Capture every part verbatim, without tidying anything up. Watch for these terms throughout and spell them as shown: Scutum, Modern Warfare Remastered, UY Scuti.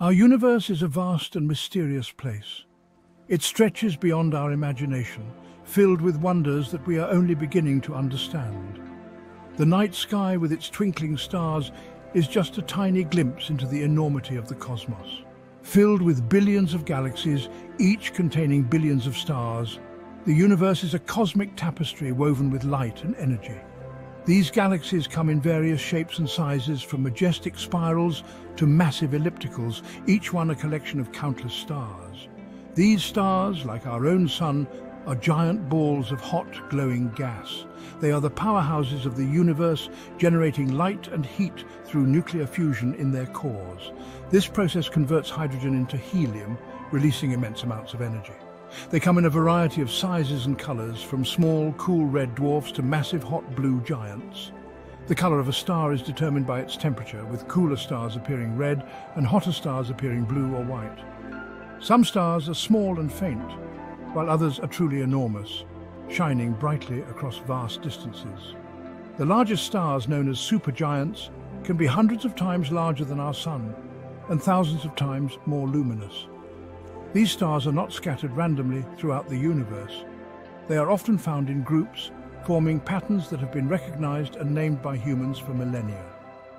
Our universe is a vast and mysterious place. It stretches beyond our imagination, filled with wonders that we are only beginning to understand. The night sky, with its twinkling stars, is just a tiny glimpse into the enormity of the cosmos. Filled with billions of galaxies, each containing billions of stars, the universe is a cosmic tapestry woven with light and energy. These galaxies come in various shapes and sizes, from majestic spirals to massive ellipticals, each one a collection of countless stars. These stars, like our own sun, are giant balls of hot, glowing gas. They are the powerhouses of the universe, generating light and heat through nuclear fusion in their cores. This process converts hydrogen into helium, releasing immense amounts of energy. They come in a variety of sizes and colours, from small, cool red dwarfs to massive hot blue giants. The colour of a star is determined by its temperature, with cooler stars appearing red and hotter stars appearing blue or white. Some stars are small and faint, while others are truly enormous, shining brightly across vast distances. The largest stars, known as supergiants, can be hundreds of times larger than our Sun and thousands of times more luminous. These stars are not scattered randomly throughout the universe. They are often found in groups, forming patterns that have been recognized and named by humans for millennia.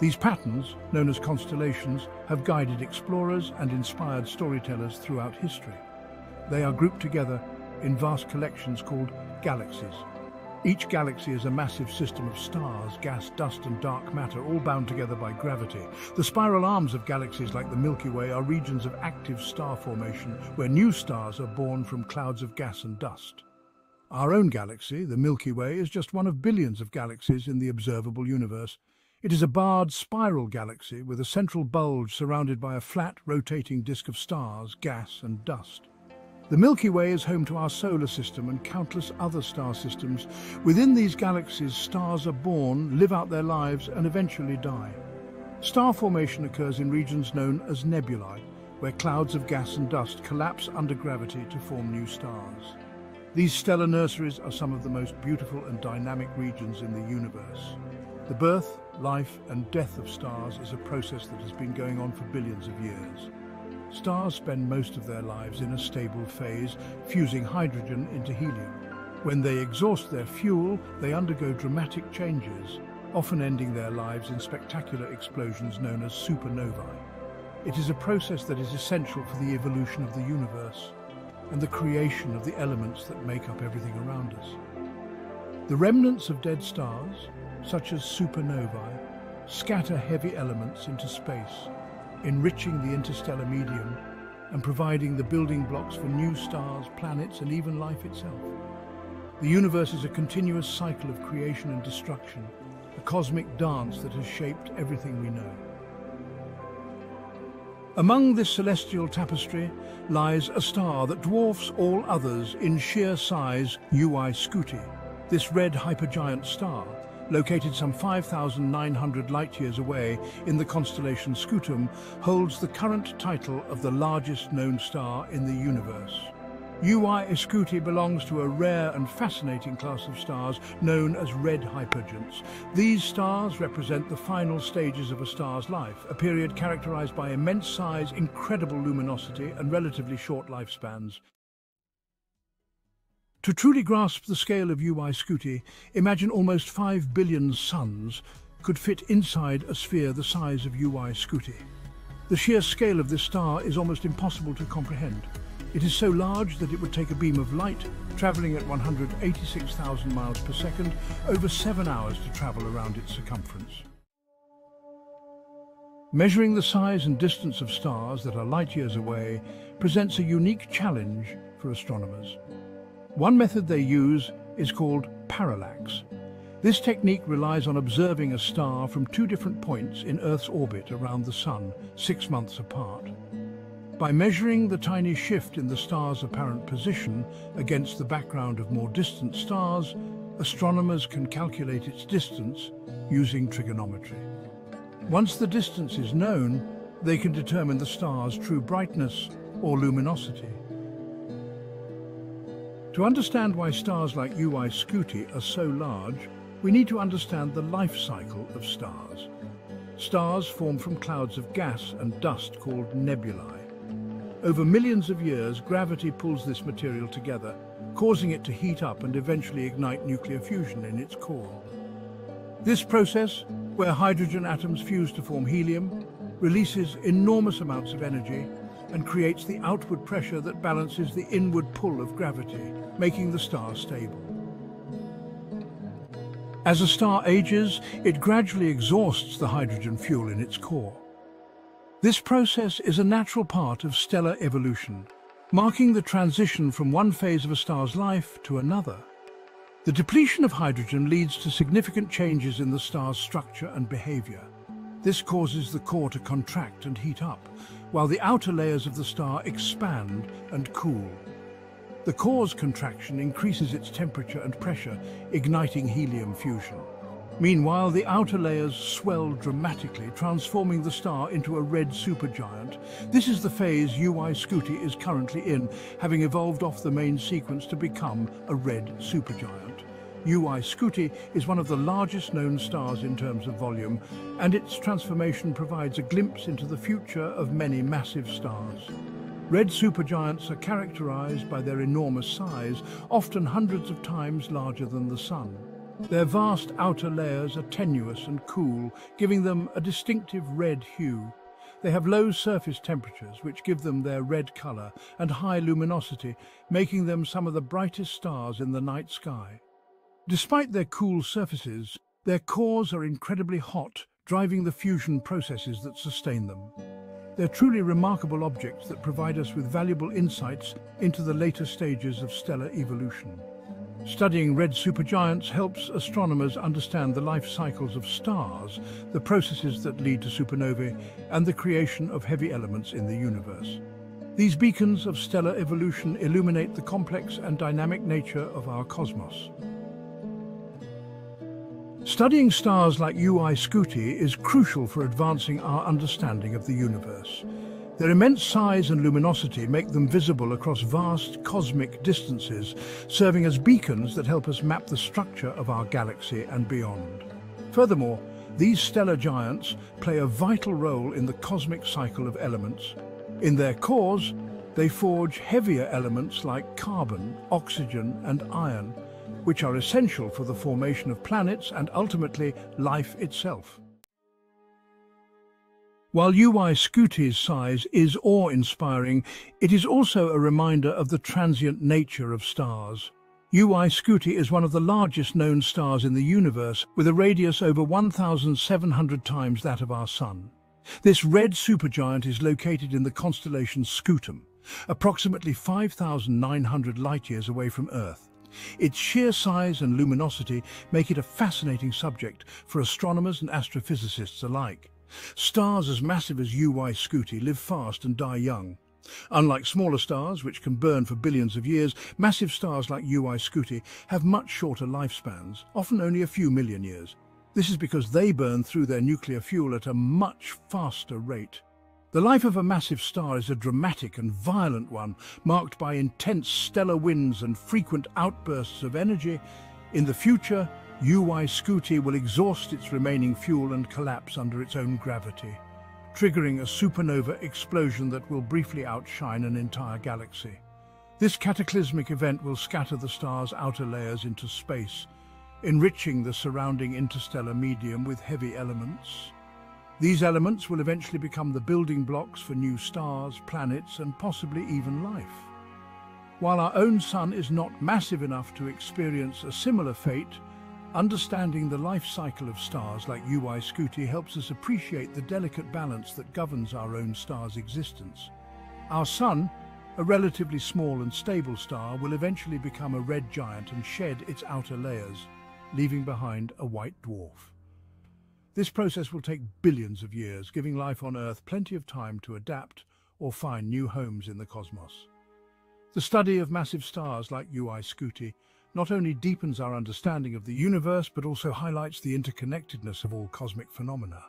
These patterns, known as constellations, have guided explorers and inspired storytellers throughout history. They are grouped together in vast collections called galaxies. Each galaxy is a massive system of stars, gas, dust and dark matter, all bound together by gravity. The spiral arms of galaxies like the Milky Way are regions of active star formation, where new stars are born from clouds of gas and dust. Our own galaxy, the Milky Way, is just one of billions of galaxies in the observable universe. It is a barred spiral galaxy with a central bulge surrounded by a flat, rotating disk of stars, gas and dust. The Milky Way is home to our solar system and countless other star systems. Within these galaxies, stars are born, live out their lives, and eventually die. Star formation occurs in regions known as nebulae, where clouds of gas and dust collapse under gravity to form new stars. These stellar nurseries are some of the most beautiful and dynamic regions in the universe. The birth, life, and death of stars is a process that has been going on for billions of years. Stars spend most of their lives in a stable phase, fusing hydrogen into helium. When they exhaust their fuel, they undergo dramatic changes, often ending their lives in spectacular explosions known as supernovae. It is a process that is essential for the evolution of the universe and the creation of the elements that make up everything around us. The remnants of dead stars, such as supernovae, scatter heavy elements into space, enriching the interstellar medium and providing the building blocks for new stars, planets, and even life itself. The universe is a continuous cycle of creation and destruction, a cosmic dance that has shaped everything we know. Among this celestial tapestry lies a star that dwarfs all others in sheer size, U Y Scuti. This red hypergiant star, located some five thousand nine hundred light-years away in the constellation Scutum, holds the current title of the largest known star in the universe. U Y Scuti belongs to a rare and fascinating class of stars known as red hypergiants. These stars represent the final stages of a star's life, a period characterized by immense size, incredible luminosity, and relatively short lifespans. To truly grasp the scale of U Y Scuti, imagine almost five billion suns could fit inside a sphere the size of U Y Scuti. The sheer scale of this star is almost impossible to comprehend. It is so large that it would take a beam of light, traveling at one hundred eighty-six thousand miles per second, over seven hours to travel around its circumference. Measuring the size and distance of stars that are light-years away presents a unique challenge for astronomers. One method they use is called parallax. This technique relies on observing a star from two different points in Earth's orbit around the Sun, six months apart. By measuring the tiny shift in the star's apparent position against the background of more distant stars, astronomers can calculate its distance using trigonometry. Once the distance is known, they can determine the star's true brightness or luminosity. To understand why stars like U Y Scuti are so large, we need to understand the life cycle of stars. Stars form from clouds of gas and dust called nebulae. Over millions of years, gravity pulls this material together, causing it to heat up and eventually ignite nuclear fusion in its core. This process, where hydrogen atoms fuse to form helium, releases enormous amounts of energy and creates the outward pressure that balances the inward pull of gravity, making the star stable. As a star ages, it gradually exhausts the hydrogen fuel in its core. This process is a natural part of stellar evolution, marking the transition from one phase of a star's life to another. The depletion of hydrogen leads to significant changes in the star's structure and behavior. This causes the core to contract and heat up, while the outer layers of the star expand and cool. The core's contraction increases its temperature and pressure, igniting helium fusion. Meanwhile, the outer layers swell dramatically, transforming the star into a red supergiant. This is the phase U Y Scuti is currently in, having evolved off the main sequence to become a red supergiant. U Y Scuti is one of the largest known stars in terms of volume, and its transformation provides a glimpse into the future of many massive stars. Red supergiants are characterized by their enormous size, often hundreds of times larger than the Sun. Their vast outer layers are tenuous and cool, giving them a distinctive red hue. They have low surface temperatures, which give them their red color, and high luminosity, making them some of the brightest stars in the night sky. Despite their cool surfaces, their cores are incredibly hot, driving the fusion processes that sustain them. They're truly remarkable objects that provide us with valuable insights into the later stages of stellar evolution. Studying red supergiants helps astronomers understand the life cycles of stars, the processes that lead to supernovae, and the creation of heavy elements in the universe. These beacons of stellar evolution illuminate the complex and dynamic nature of our cosmos. Studying stars like U Y Scuti is crucial for advancing our understanding of the universe. Their immense size and luminosity make them visible across vast cosmic distances, serving as beacons that help us map the structure of our galaxy and beyond. Furthermore, these stellar giants play a vital role in the cosmic cycle of elements. In their cores, they forge heavier elements like carbon, oxygen, and iron, which are essential for the formation of planets and ultimately life itself. While U Y Scuti's size is awe-inspiring, it is also a reminder of the transient nature of stars. U Y Scuti is one of the largest known stars in the universe, with a radius over one thousand seven hundred times that of our Sun. This red supergiant is located in the constellation Scutum, approximately five thousand nine hundred light-years away from Earth. Its sheer size and luminosity make it a fascinating subject for astronomers and astrophysicists alike. Stars as massive as U Y Scuti live fast and die young. Unlike smaller stars, which can burn for billions of years, massive stars like U Y Scuti have much shorter lifespans, often only a few million years. This is because they burn through their nuclear fuel at a much faster rate. The life of a massive star is a dramatic and violent one, marked by intense stellar winds and frequent outbursts of energy. In the future, U Y Scuti will exhaust its remaining fuel and collapse under its own gravity, triggering a supernova explosion that will briefly outshine an entire galaxy. This cataclysmic event will scatter the star's outer layers into space, enriching the surrounding interstellar medium with heavy elements. These elements will eventually become the building blocks for new stars, planets, and possibly even life. While our own Sun is not massive enough to experience a similar fate, understanding the life cycle of stars like U Y Scuti helps us appreciate the delicate balance that governs our own star's existence. Our Sun, a relatively small and stable star, will eventually become a red giant and shed its outer layers, leaving behind a white dwarf. This process will take billions of years, giving life on Earth plenty of time to adapt or find new homes in the cosmos. The study of massive stars like U Y Scuti not only deepens our understanding of the universe, but also highlights the interconnectedness of all cosmic phenomena.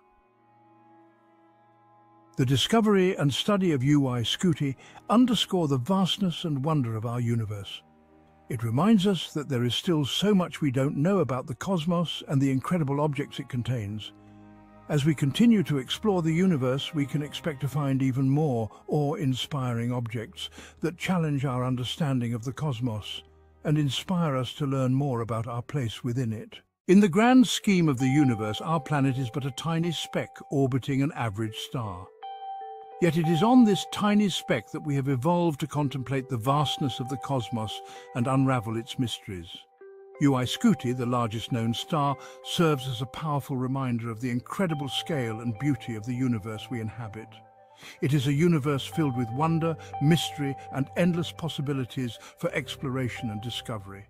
The discovery and study of U Y Scuti underscore the vastness and wonder of our universe. It reminds us that there is still so much we don't know about the cosmos and the incredible objects it contains. As we continue to explore the universe, we can expect to find even more awe-inspiring objects that challenge our understanding of the cosmos and inspire us to learn more about our place within it. In the grand scheme of the universe, our planet is but a tiny speck orbiting an average star. Yet it is on this tiny speck that we have evolved to contemplate the vastness of the cosmos and unravel its mysteries. U Y Scuti, the largest known star, serves as a powerful reminder of the incredible scale and beauty of the universe we inhabit. It is a universe filled with wonder, mystery, and endless possibilities for exploration and discovery.